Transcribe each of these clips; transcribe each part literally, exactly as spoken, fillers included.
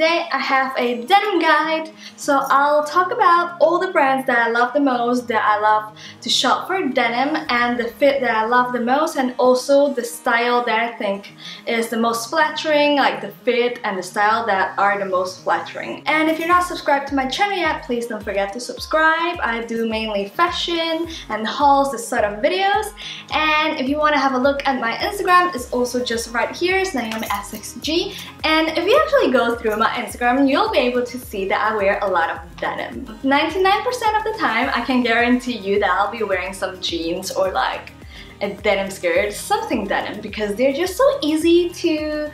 today I have a denim guide. So I'll talk about all the brands that I love the most, that I love to shop for denim, and the fit that I love the most, and also the style that I think is the most flattering, like the fit and the style that are the most flattering. And if you're not subscribed to my channel yet, please don't forget to subscribe. I do mainly fashion and hauls, this sort of videos. And if you want to have a look at my Instagram, it's also just right here, it's Naomi S X G. And if you actually go through my Instagram, you'll be able to see that I wear a lot of denim. ninety-nine percent of the time, I can guarantee you that I'll be wearing some jeans or like a denim skirt, something denim, because they're just so easy to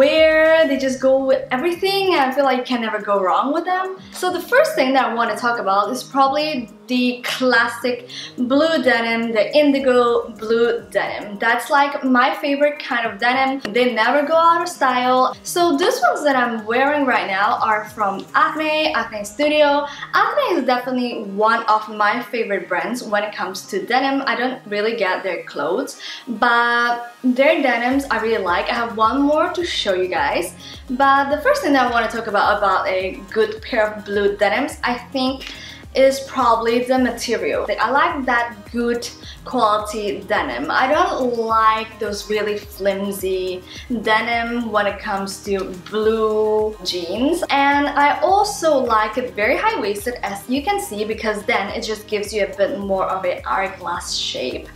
wear. They just go with everything, and I feel like you can never go wrong with them. So the first thing that I want to talk about is probably the classic blue denim, the indigo blue denim. That's like my favorite kind of denim. They never go out of style. So these ones that I'm wearing right now are from Acne, Acne Studio. Acne is definitely one of my favorite brands when it comes to denim. I don't really get their clothes, but their denims I really like. I have one more to show you guys. But the first thing that I want to talk about about a good pair of blue denims, I think, is probably the material. I like that good quality denim. I don't like those really flimsy denim when it comes to blue jeans. And I also like it very high-waisted, as you can see, because then it just gives you a bit more of an hourglass shape.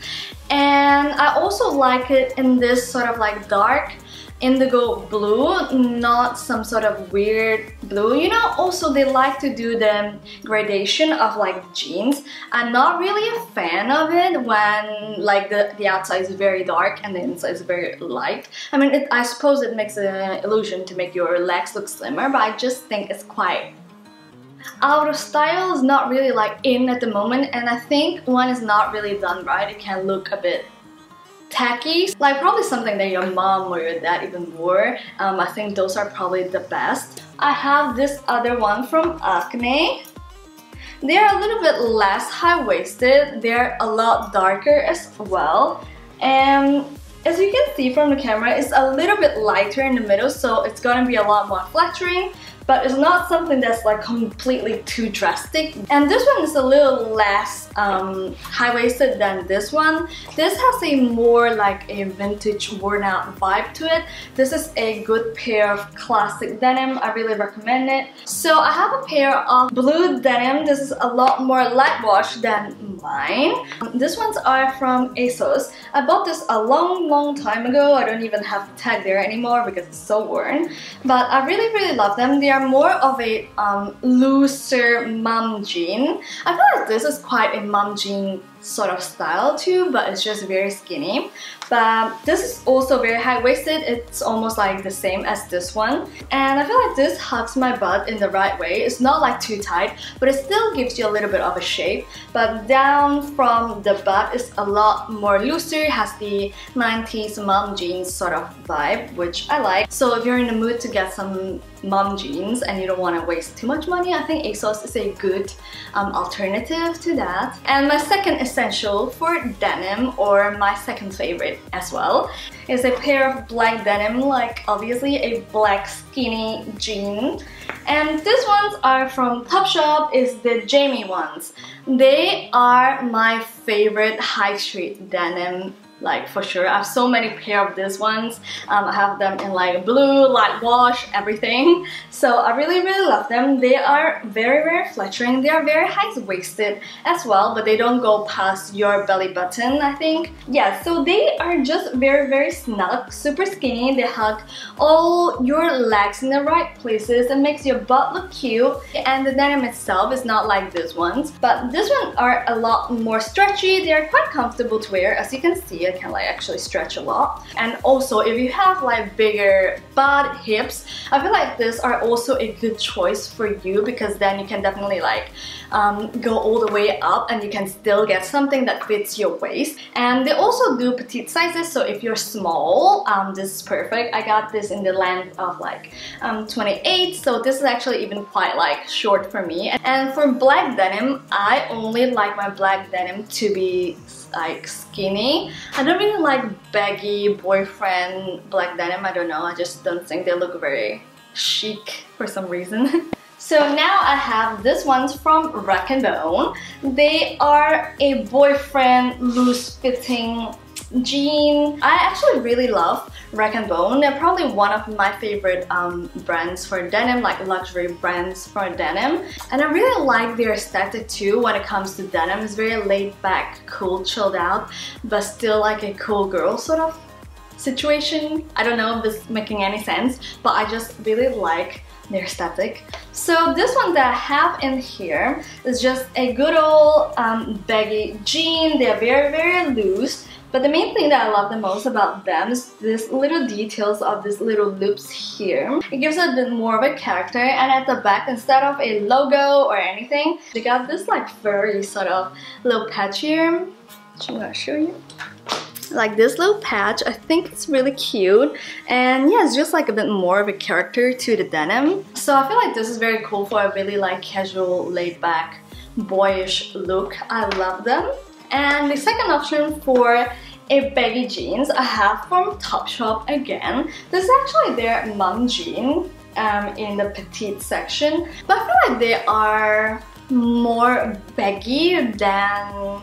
And I also like it in this sort of like dark indigo blue, not some sort of weird blue, you know. Also, they like to do the gradation of like jeans. I'm not really a fan of it when like the, the outside is very dark and the inside is very light. I mean, it, I suppose it makes an illusion to make your legs look slimmer, but I just think it's quite out of style. Is not really like in at the moment, and I think when it's not really done right, it can look a bit tacky, like probably something that your mom or your dad even wore. um, I think those are probably the best. I have this other one from Acne. They're a little bit less high-waisted, they're a lot darker as well, and as you can see from the camera, it's a little bit lighter in the middle, so it's gonna be a lot more flattering, but it's not something that's like completely too drastic. And this one is a little less um, high-waisted than this one. This has a more like a vintage worn-out vibe to it. This is a good pair of classic denim. I really recommend it. So I have a pair of blue denim. This is a lot more light wash than mine. Um, these ones are from ASOS. I bought this a long long time ago. I don't even have the tag there anymore because it's so worn, but I really really love them. They are more of a um, looser mom jean. I feel like this is quite a mom jean sort of style too, but it's just very skinny. But this is also very high-waisted. It's almost like the same as this one, and I feel like this hugs my butt in the right way. It's not like too tight, but it still gives you a little bit of a shape. But down from the butt is a lot more looser. It has the nineties mom jeans sort of vibe, which I like. So if you're in the mood to get some mom jeans and you don't want to waste too much money, I think ASOS is a good um, alternative to that. And my second essential for denim, or my second favorite as well, is a pair of black denim, like obviously a black skinny jean. And these ones are from Topshop, is the Jamie ones. They are my favorite high street denim, like for sure. I have so many pair of these ones. Um, I have them in like blue, light wash, everything. So I really really love them. They are very very flattering. They are very high-waisted as well, but they don't go past your belly button, I think. Yeah, so they are just very very snug, super skinny. They hug all your legs in the right places. It makes your butt look cute. And the denim itself is not like these ones, but these ones are a lot more stretchy. They are quite comfortable to wear, as you can see. Can like actually stretch a lot. And also, if you have like bigger butt, hips, I feel like these are also a good choice for you, because then you can definitely like um, go all the way up and you can still get something that fits your waist. And they also do petite sizes, so if you're small, um, this is perfect. I got this in the length of like um, twenty-eight, so this is actually even quite like short for me. And for black denim, I only like my black denim to be like skinny. I don't really like baggy boyfriend black denim. I don't know, I just don't think they look very chic for some reason. So now I have this one's from Rag and Bone. They are a boyfriend loose-fitting jean. I actually really love Rag and Bone. They're probably one of my favorite um, brands for denim, like luxury brands for denim. And I really like their aesthetic too when it comes to denim. It's very laid back, cool, chilled out, but still like a cool girl sort of situation. I don't know if this is making any sense, but I just really like their aesthetic. So this one that I have in here is just a good old um, baggy jean. They're very, very loose. But the main thing that I love the most about them is this little details of these little loops here. It gives it a bit more of a character, and at the back, instead of a logo or anything, they got this like furry sort of little patch here, which I'm gonna show you. Like this little patch, I think it's really cute, and yeah, it's just like a bit more of a character to the denim. So I feel like this is very cool for a really like casual, laid-back, boyish look. I love them. And the second option for a baggy jeans I have from Topshop again. This is actually their mom jean um, in the petite section, but I feel like they are more baggy than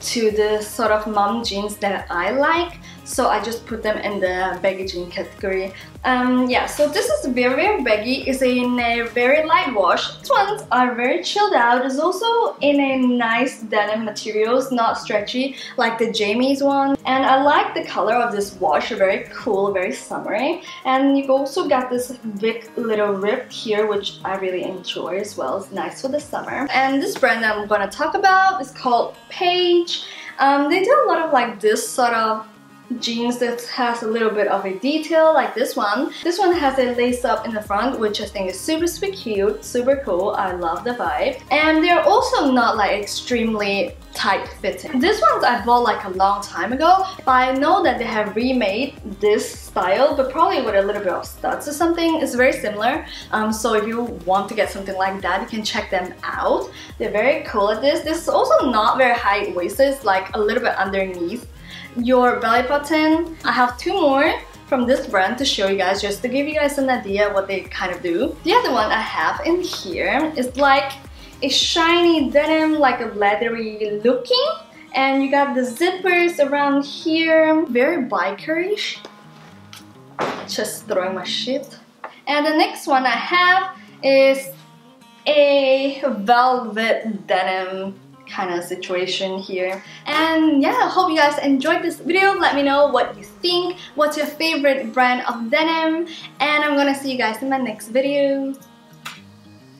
to the sort of mom jeans that I like. So I just put them in the baggy jean category. Um, yeah, so this is very, very baggy. It's in a very light wash. These ones are very chilled out. It's also in a nice denim material. It's not stretchy like the Jamie's one. And I like the color of this wash. Very cool, very summery. And you've also got this big little rip here, which I really enjoy as well. It's nice for the summer. And this brand that I'm gonna talk about is called Paige. Um, they do a lot of like this sort of jeans that has a little bit of a detail like this one. This one has a lace up in the front, which I think is super, super cute, super cool. I love the vibe. And they're also not like extremely tight fitting. These ones I bought like a long time ago, but I know that they have remade this style, but probably with a little bit of studs or something. It's very similar. Um, so if you want to get something like that, you can check them out. They're very cool at this. This is also not very high waisted, like a little bit underneath your belly button. I have two more from this brand to show you guys, just to give you guys an idea what they kind of do. The other one I have in here is like a shiny denim, like a leathery looking, and you got the zippers around here, very bikerish. Just throwing my shit. And the next one I have is a velvet denim kind of situation here. And yeah, I hope you guys enjoyed this video. Let me know what you think. What's your favorite brand of denim? And I'm gonna see you guys in my next video.